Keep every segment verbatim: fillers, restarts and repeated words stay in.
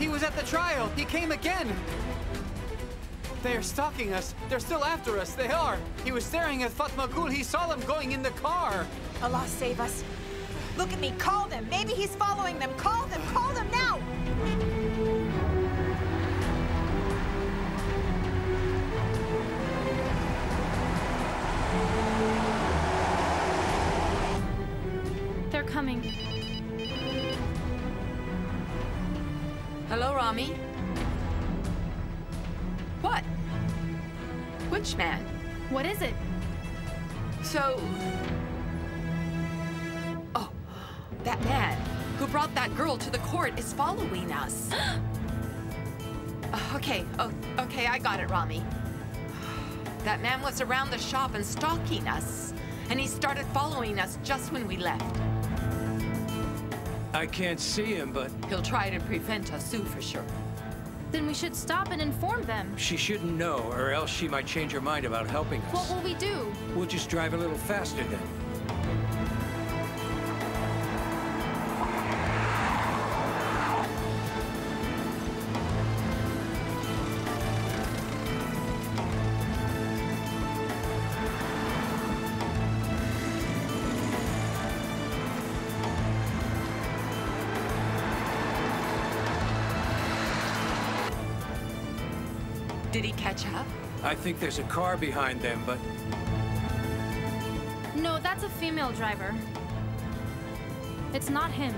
He was at the trial. He came again. They are stalking us. They're still after us. They are. He was staring at Fatmagul. He saw them going in the car. Allah save us. Look at me. Call them. Maybe he's following them. Call them. Call them now. They're coming. Hello, Rahmi. What? Which man? What is it? So... Oh, that man who brought that girl to the court is following us. Okay, oh, okay, I got it, Rahmi. That man was around the shop and stalking us, and he started following us just when we left. I can't see him, but... He'll try to prevent us, Asu, for sure. Then we should stop and inform them. She shouldn't know, or else she might change her mind about helping us. What will we do? We'll just drive a little faster then. Did he catch up? I think there's a car behind them, but... No, that's a female driver. It's not him.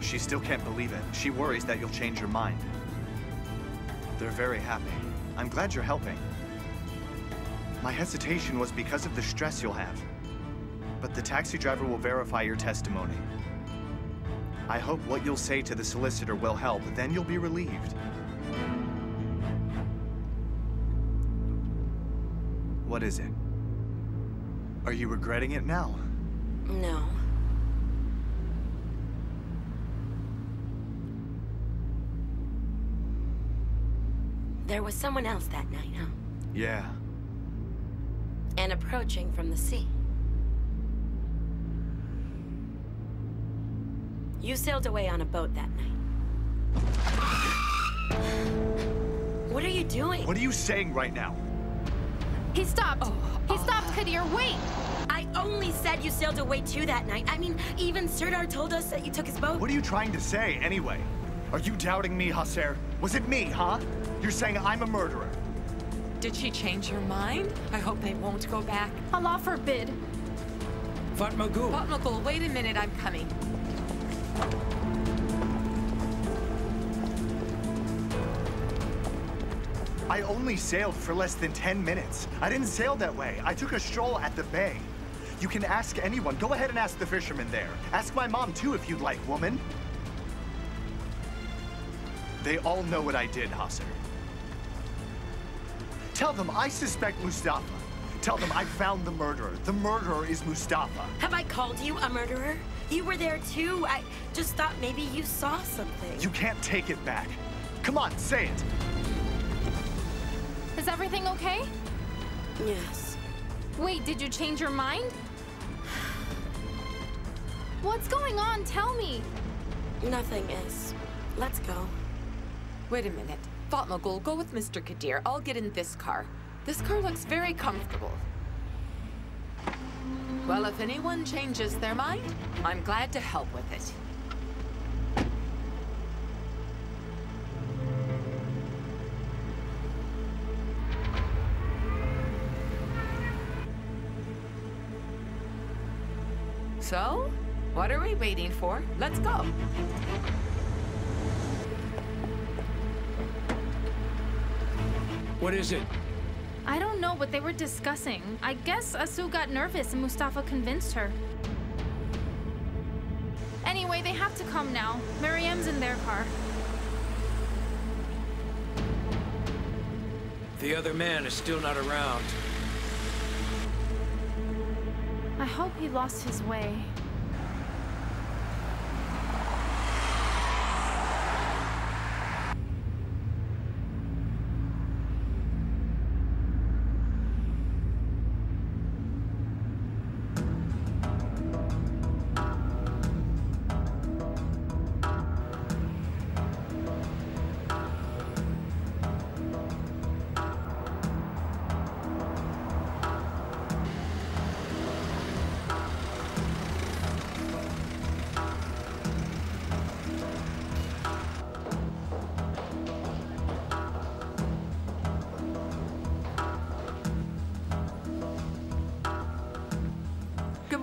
She still can't believe it. She worries that you'll change your mind. They're very happy. I'm glad you're helping. My hesitation was because of the stress you'll have. But the taxi driver will verify your testimony. I hope what you'll say to the solicitor will help, then you'll be relieved. What is it? Are you regretting it now? No. There was someone else that night, huh? Yeah. And approaching from the sea. You sailed away on a boat that night. What are you doing? What are you saying right now? He stopped. Oh. He stopped, Kadir. Wait! I only said you sailed away too that night. I mean, even Sirdar told us that you took his boat. What are you trying to say, anyway? Are you doubting me, Hacer? Was it me, huh? You're saying I'm a murderer. Did she change her mind? I hope they won't go back. Allah forbid. Fatmagul. Fatmagul, wait a minute, I'm coming. I only sailed for less than ten minutes. I didn't sail that way. I took a stroll at the bay. You can ask anyone. Go ahead and ask the fisherman there. Ask my mom too, if you'd like, woman. They all know what I did, Hacer. Tell them I suspect Mustafa. Tell them I found the murderer. The murderer is Mustafa. Have I called you a murderer? You were there too. I just thought maybe you saw something. You can't take it back. Come on, say it. Is everything okay? Yes. Wait, did you change your mind? What's going on? Tell me. Nothing is. Let's go. Wait a minute. Fatmagul, go with Mister Kadir. I'll get in this car. This car looks very comfortable. Well, if anyone changes their mind, I'm glad to help with it. So, what are we waiting for? Let's go. What is it? I don't know what they were discussing. I guess Asu got nervous and Mustafa convinced her. Anyway, they have to come now. Meryem's in their car. The other man is still not around. I hope he lost his way.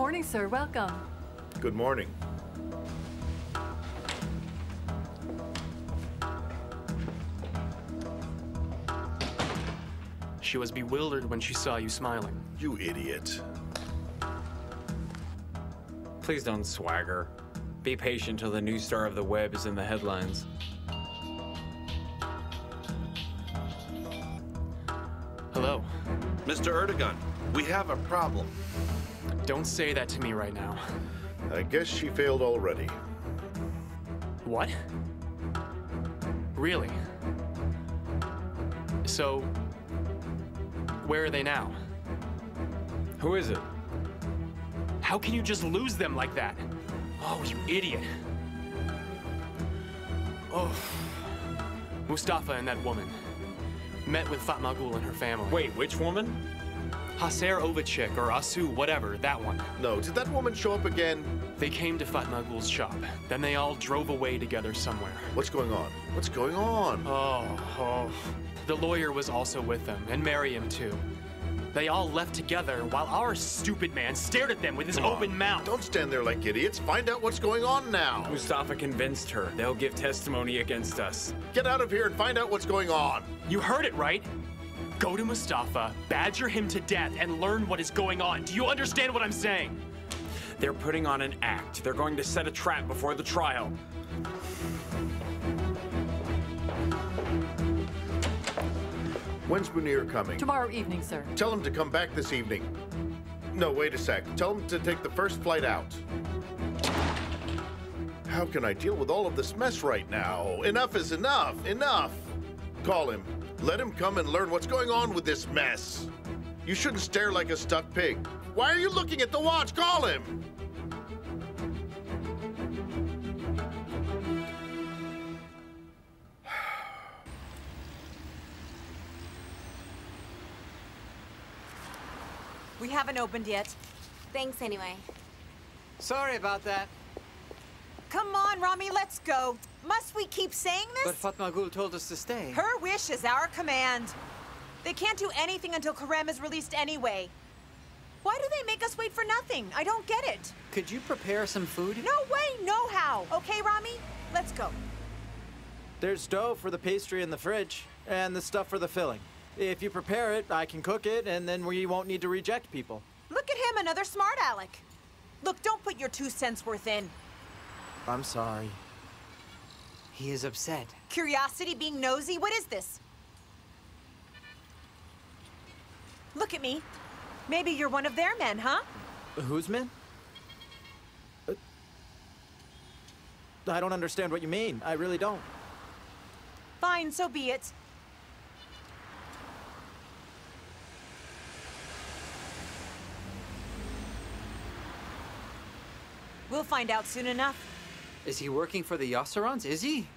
morning, sir. Welcome. Good morning. She was bewildered when she saw you smiling. You idiot. Please don't swagger. Be patient till the new star of the web is in the headlines. Hello. Mister Erdogan, we have a problem. Don't say that to me right now. I guess she failed already. What? Really? So, where are they now? Who is it? How can you just lose them like that? Oh, you idiot. Oh. Mustafa and that woman. Met with Fatmagul and her family. Wait, which woman? Hacer Ovacik or Asu, whatever, that one. No, did that woman show up again? They came to Fatmagul's shop. Then they all drove away together somewhere. What's going on? What's going on? Oh, oh. The lawyer was also with them, and Meryem too. They all left together while our stupid man stared at them with his oh, open mouth. Don't stand there like idiots. Find out what's going on now. Mustafa convinced her. They'll give testimony against us. Get out of here and find out what's going on. You heard it, right? Go to Mustafa, badger him to death, and learn what is going on. Do you understand what I'm saying? They're putting on an act. They're going to set a trap before the trial. When's Munir coming? Tomorrow evening, sir. Tell him to come back this evening. No, wait a sec. Tell him to take the first flight out. How can I deal with all of this mess right now? Enough is enough. Enough. Call him. Let him come and learn what's going on with this mess. You shouldn't stare like a stuck pig. Why are you looking at the watch? Call him! We haven't opened yet. Thanks anyway. Sorry about that. Come on, Rahmi, let's go. Must we keep saying this? But Fatmagul told us to stay. Her wish is our command. They can't do anything until Kerim is released anyway. Why do they make us wait for nothing? I don't get it. Could you prepare some food? No way, no how. Okay, Rahmi, let's go. There's dough for the pastry in the fridge and the stuff for the filling. If you prepare it, I can cook it, and then we won't need to reject people. Look at him, another smart aleck. Look, don't put your two cents worth in. I'm sorry. He is upset. Curiosity being nosy? What is this? Look at me. Maybe you're one of their men, huh? Whose men? Uh, I don't understand what you mean. I really don't. Fine, so be it. We'll find out soon enough. Is he working for the Yaşarans? Is he?